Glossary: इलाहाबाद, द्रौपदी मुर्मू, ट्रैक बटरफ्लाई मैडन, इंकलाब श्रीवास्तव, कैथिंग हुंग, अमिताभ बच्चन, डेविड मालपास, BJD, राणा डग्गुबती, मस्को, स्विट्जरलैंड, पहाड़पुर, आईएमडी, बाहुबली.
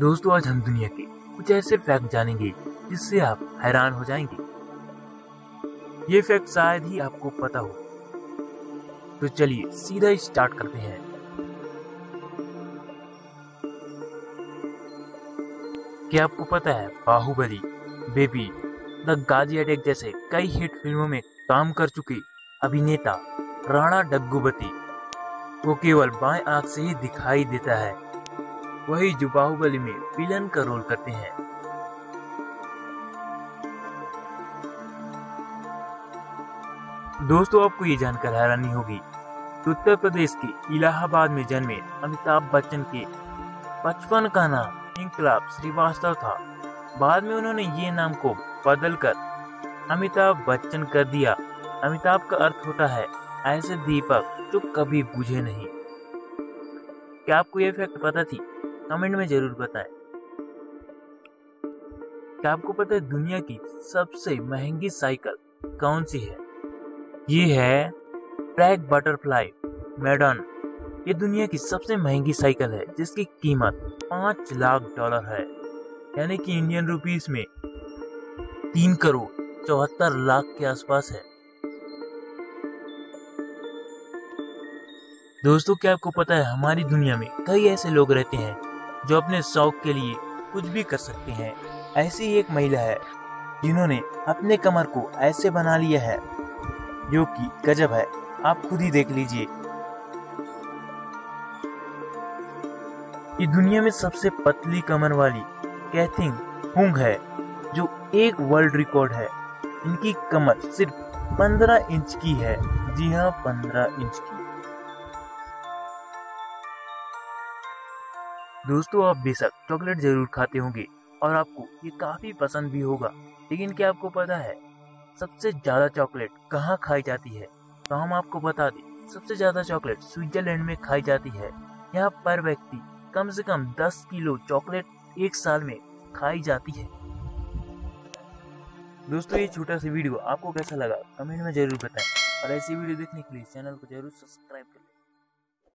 दोस्तों, आज हम दुनिया के कुछ ऐसे फैक्ट जानेंगे जिससे आप हैरान हो जाएंगे। ये फैक्ट शायद ही आपको पता हो। तो चलिए सीधा स्टार्ट करते हैं। क्या आपको पता है बाहुबली, baby, the Ghazi attack जैसे कई हिट फिल्मों में काम कर चुके अभिनेता राणा डग्गुबती को केवल बाएं आंख से ही दिखाई देता है, वही जो बाहुबली में विलन का रोल करते हैं। दोस्तों, आपको ये जानकर हैरानी होगी, उत्तर प्रदेश के इलाहाबाद में जन्मे अमिताभ बच्चन के बचपन का नाम इंकलाब श्रीवास्तव था। बाद में उन्होंने ये नाम को बदलकर अमिताभ बच्चन कर दिया। अमिताभ का अर्थ होता है ऐसे दीपक जो कभी बुझे नहीं। क्या आपको ये फैक्ट पता थी? कमेंट में जरूर बताएं। क्या आपको पता है दुनिया की सबसे महंगी साइकिल कौन सी है? ये है ट्रैक बटरफ्लाई मैडन। ये दुनिया की सबसे महंगी साइकिल है जिसकी कीमत $5 लाख है, यानी कि इंडियन रुपीस में 3 करोड़ 74 लाख के आसपास है। दोस्तों, क्या आपको पता है हमारी दुनिया में कई ऐसे लोग रहते हैं जो अपने शौक के लिए कुछ भी कर सकते हैं। ऐसी ही एक महिला है जिन्होंने अपने कमर को ऐसे बना लिया है, जो कि गजब है। आप खुद ही देख लीजिए। ये दुनिया में सबसे पतली कमर वाली कैथिंग हुंग है, जो एक वर्ल्ड रिकॉर्ड है। इनकी कमर सिर्फ 15 इंच की है। जी हाँ, 15 इंच की। दोस्तों, आप बेशक चॉकलेट जरूर खाते होंगे और आपको ये काफी पसंद भी होगा, लेकिन क्या आपको पता है सबसे ज्यादा चॉकलेट कहाँ खाई जाती है? तो हम आपको बता दें, सबसे ज्यादा चॉकलेट स्विट्जरलैंड में खाई जाती है। यहाँ पर व्यक्ति कम से कम 10 किलो चॉकलेट एक साल में खाई जाती है। दोस्तों, ये छोटा सा वीडियो आपको कैसा लगा कमेंट में जरूर बताएं और ऐसी वीडियो देखने के लिए चैनल को जरूर सब्सक्राइब करें।